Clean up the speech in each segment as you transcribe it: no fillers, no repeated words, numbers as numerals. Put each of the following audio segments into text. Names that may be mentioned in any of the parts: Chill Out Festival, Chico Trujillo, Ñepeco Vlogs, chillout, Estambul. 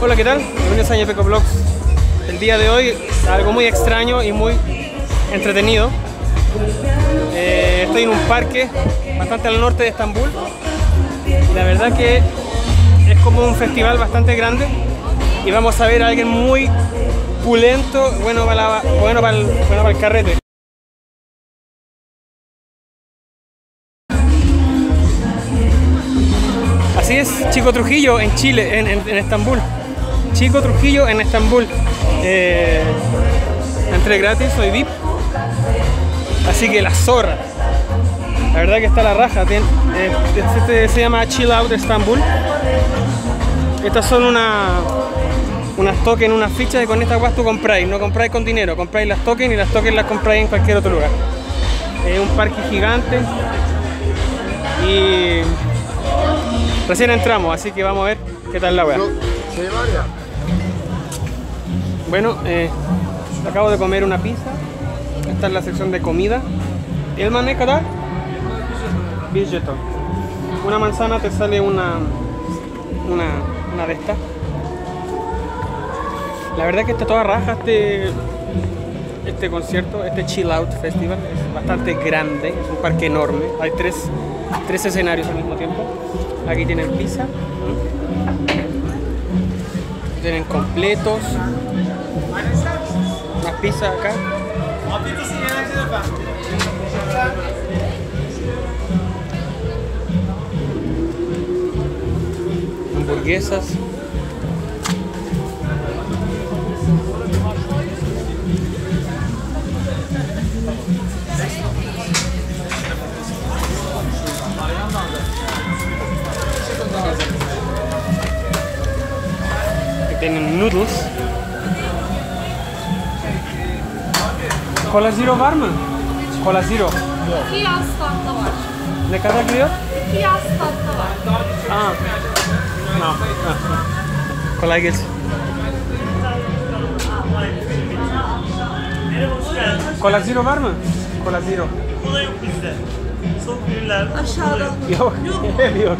Hola, ¿qué tal? Bienvenidos a Ñepeco Vlogs. El día de hoy algo muy extraño y muy entretenido. Estoy en un parque bastante al norte de Estambul. La verdad que es como un festival bastante grande y vamos a ver a alguien muy pulento, bueno para el carrete. Así es, Chico Trujillo en Chile, en Estambul. Chico Trujillo en Estambul. Entré gratis, soy VIP. Así que la zorra. La verdad que está la raja. Este se llama Chill Out Estambul. Estas son unas tokens, unas fichas, y con estas guas tú compráis. No compráis con dinero, compráis las tokens y las tokens las compráis en cualquier otro lugar. Es un parque gigante. Y recién entramos, así que vamos a ver qué tal la wea. Bueno, acabo de comer una pizza. Esta es la sección de comida. ¿El mané cada? Billetón. Una manzana te sale una de estas. La verdad es que está toda raja este concierto, este Chill Out Festival. Es bastante grande, es un parque enorme. Hay tres escenarios al mismo tiempo. Aquí tienen pizza, aquí tienen completos, más pizza acá. Hamburguesas. Aquí tienen noodles. Kola zero var mı? Kola zero. Yok. İki yaz tatlı var. Ne kadar diyor? İki yaz tatlı var. Aa. No. Kolay gelsin. Kola zero var mı? Kola zero. Kola yok bizde. Soğuk ürünler. Aşağıda. Yok. Yok.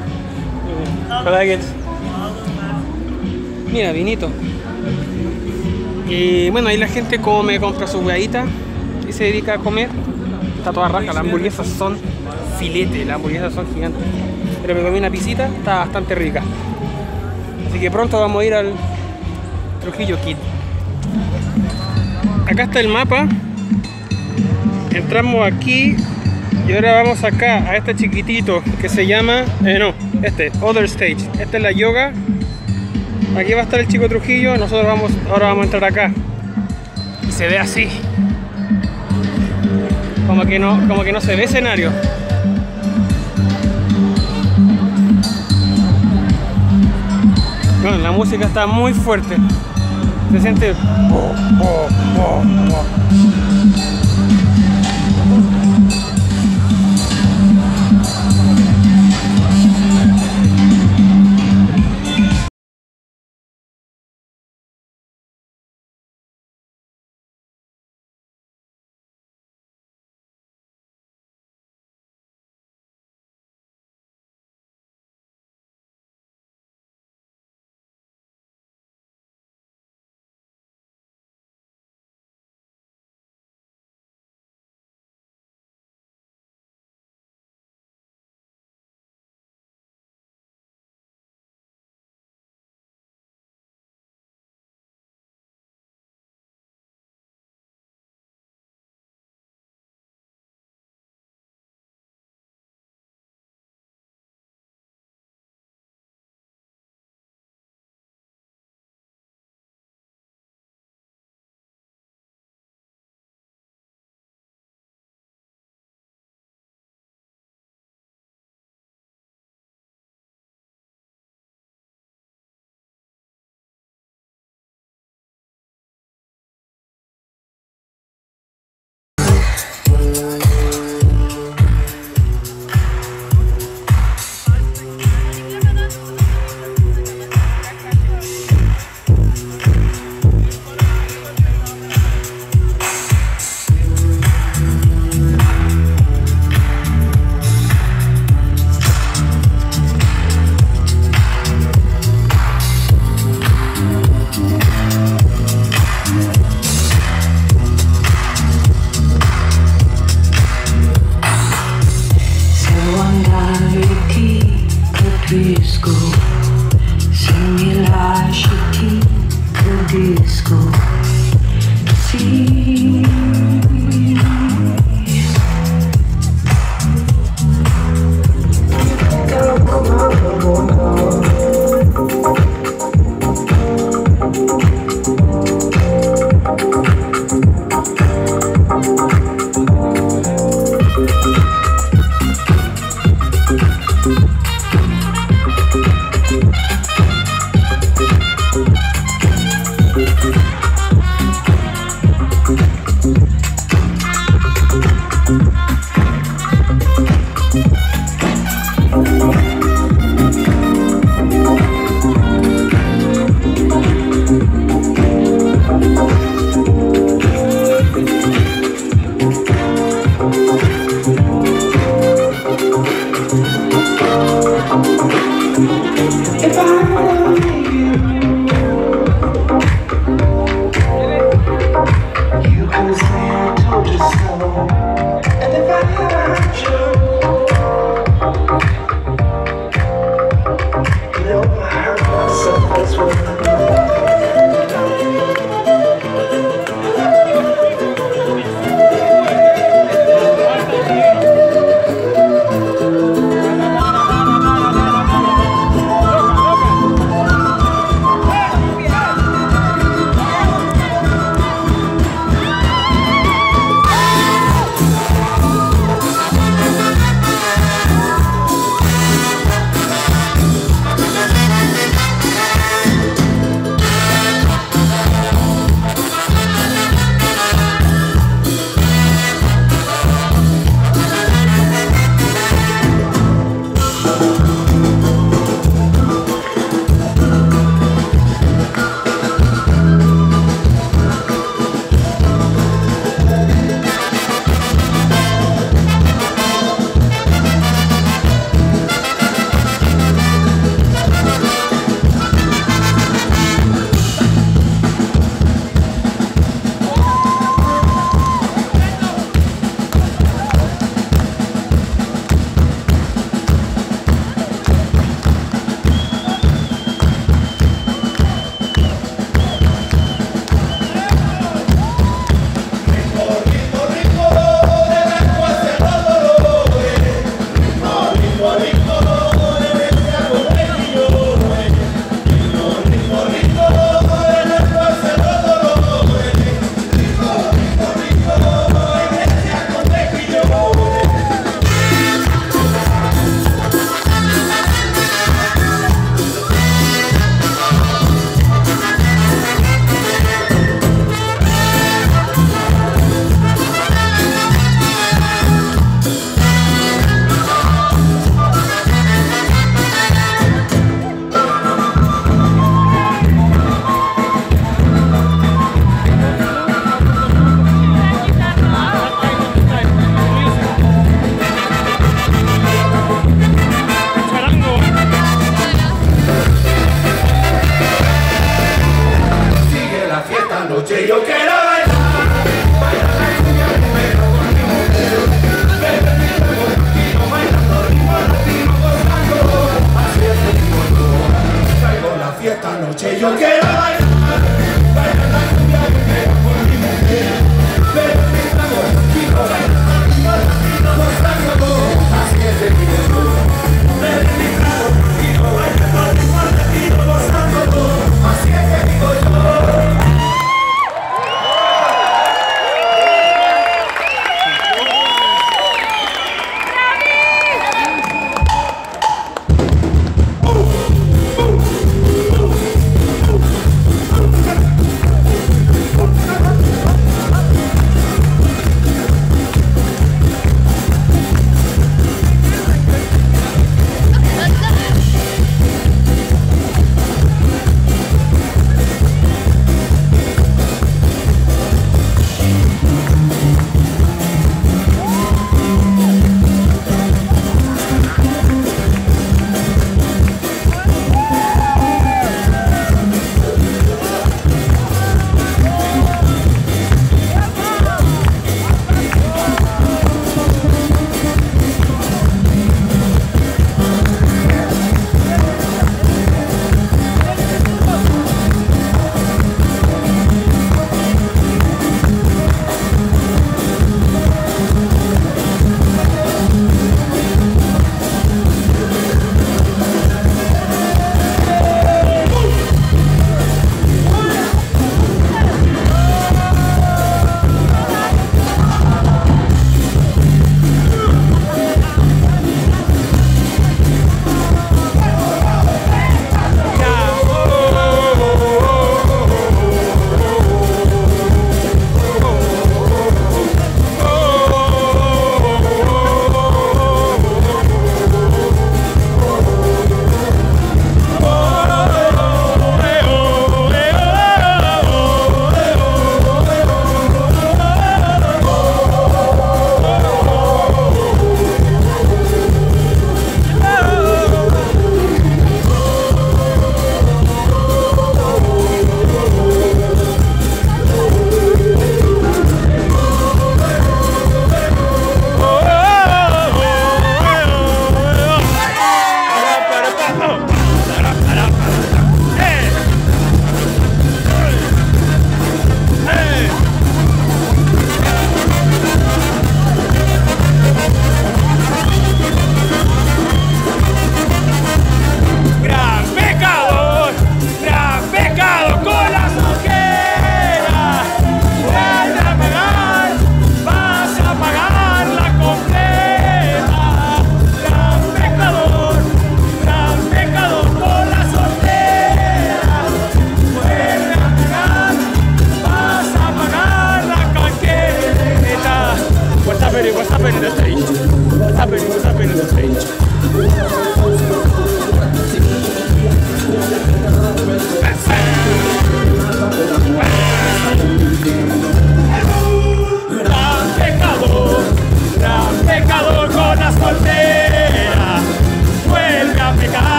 Kolay gelsin. Mira, vinito. Y bueno, ahí la gente come, compra su huevita y se dedica a comer. Está toda raja, las hamburguesas son filete, las hamburguesas son gigantes. Pero me comí una pisita, está bastante rica. Así que pronto vamos a ir al Trujillo Kid. Acá está el mapa. Entramos aquí y ahora vamos acá, a este chiquitito que se llama... Other Stage. Esta es la yoga. Aquí va a estar el Chico Trujillo, ahora vamos a entrar acá. Y se ve así. Como que no se ve escenario. Bueno, la música está muy fuerte. Se siente... noche yo quiero bailar, bailar la cumbia primero con mi mujer. Desde mi cuerpo latino, bailando ritmo latino, gozando. Así es el mundo, traigo la fiesta, noche yo quiero bailar, bailar la cumbia primero con mi mujer. Desde mi cuerpo latino, bailando ritmo latino, gozando. Así es el mundo, desde mi cuerpo latino, bailando ritmo latino, gozando. Así es el mundo.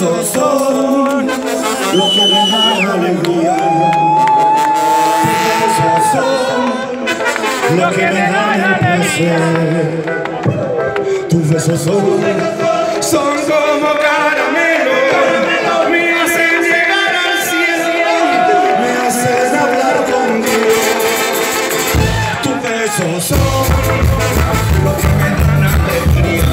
besos son los que le dan alegría. Tus besos son los que me dan placer. Tus besos son como caramelos, me hacen llegar al cielo, me hacen hablar contigo. Tus besos son los que me dan alegría.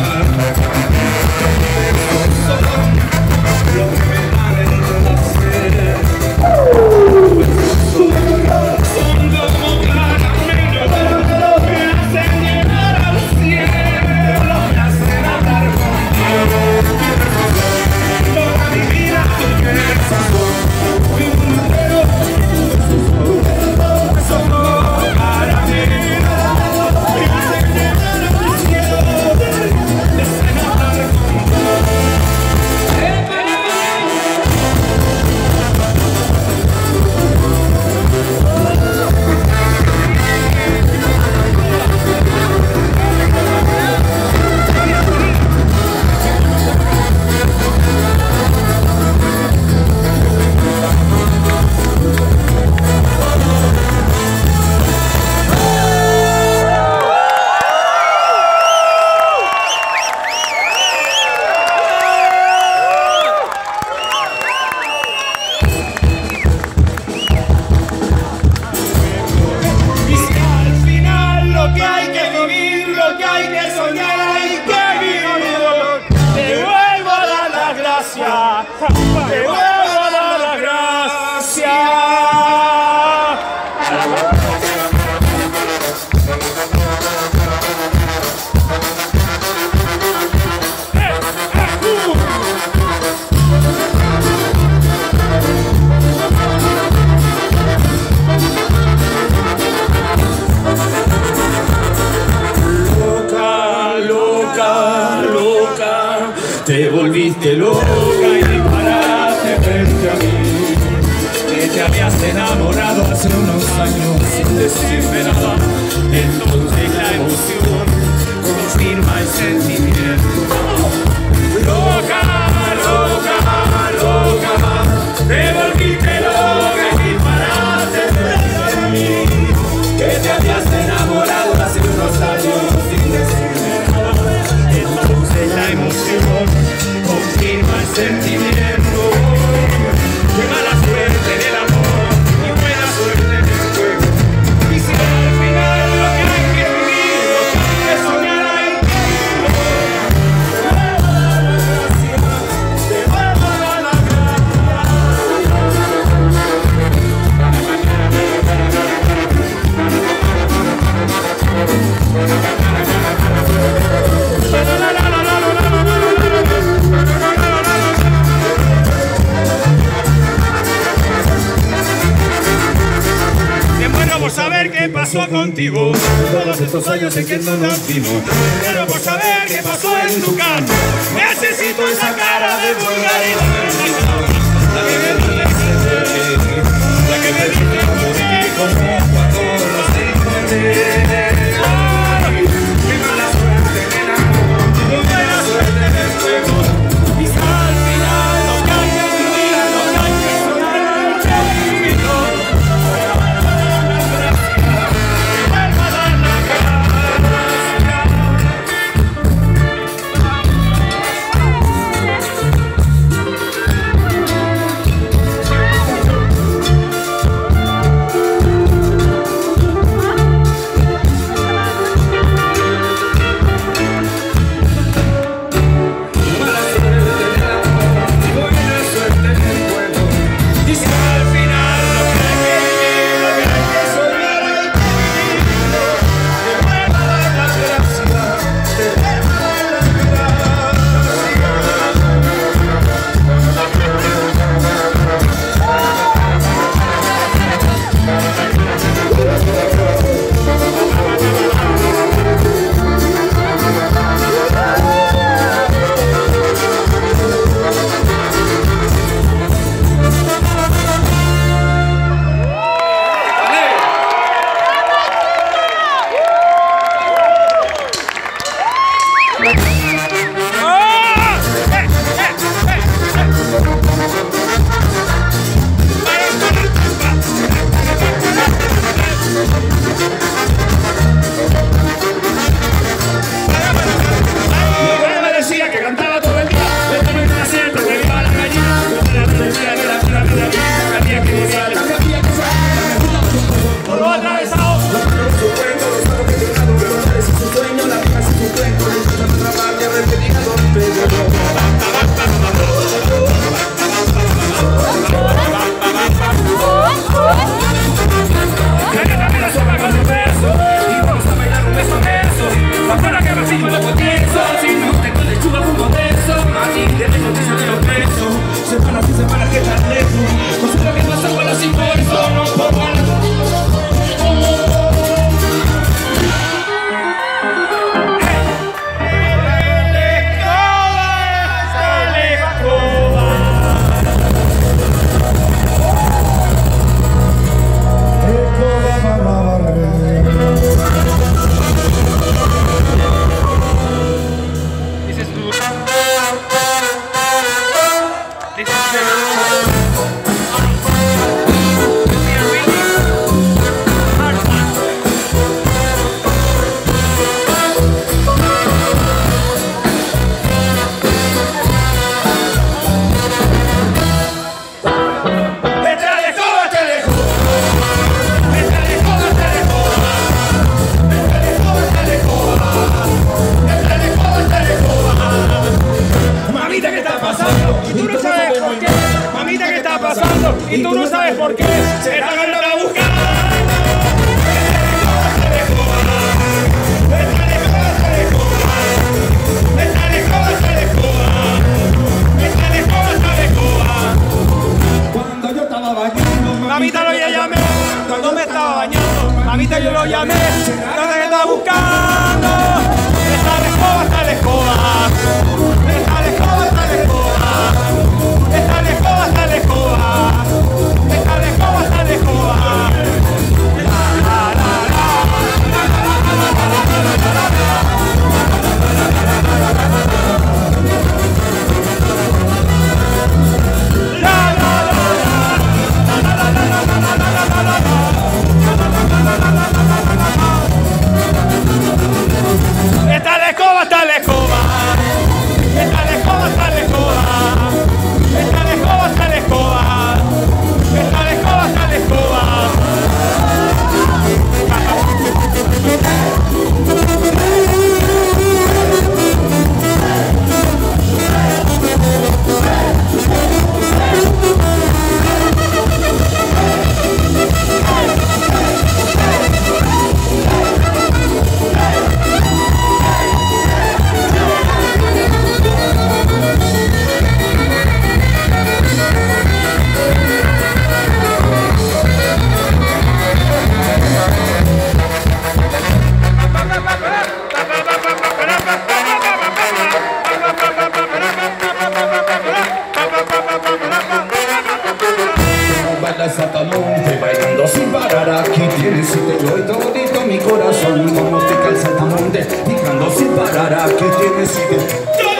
Te volviste loca y disparaste frente a mí, que te habías enamorado hace unos años sin decirme nada. Entonces la emoción confirma el sentimiento. Loca, loca, loca, te volviste loca y disparaste frente a mí, que te habías enamorado hace unos años sin decirme nada. Entonces la emoción confirma el sentimiento. Qué mala suerte del amor y buena suerte del juego. Y si al final lo que hay que vivir, lo que hay que soñar, hay que vivir. Te vuelvo a la gracia. Saber qué pasó contigo, todos estos años en que no nos vimos. Pero por saber qué pasó en tu cara, necesito esa cara de vulgaridad, la que me diste, la que me diste con mi qué mala suerte del amor, qué buena suerte del fuego. Quizá al final lo que hay que vivir, lo que hay que soñar, lo que hay que vivir. lo que está buscando. Está la escoba, está la escoba. Está la escoba, está la escoba. Está la escoba, está la escoba. Está la escoba, está la escoba. Mi corazón, como te calza el tamonte, picando sin parar, aquí tienes sitio.